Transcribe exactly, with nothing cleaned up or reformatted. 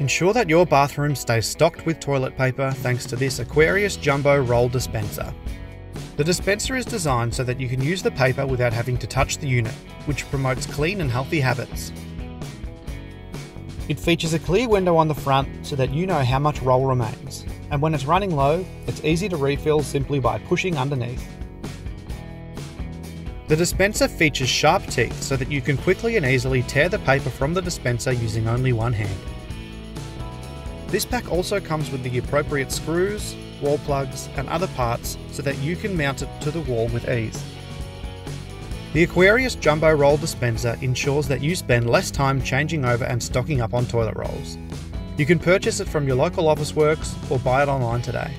Ensure that your bathroom stays stocked with toilet paper thanks to this Aquarius Jumbo Roll Dispenser. The dispenser is designed so that you can use the paper without having to touch the unit, which promotes clean and healthy habits. It features a clear window on the front so that you know how much roll remains, and when it's running low, it's easy to refill simply by pushing underneath. The dispenser features sharp teeth so that you can quickly and easily tear the paper from the dispenser using only one hand. This pack also comes with the appropriate screws, wall plugs and other parts so that you can mount it to the wall with ease. The Aquarius Jumbo Roll Dispenser ensures that you spend less time changing over and stocking up on toilet rolls. You can purchase it from your local Officeworks or buy it online today.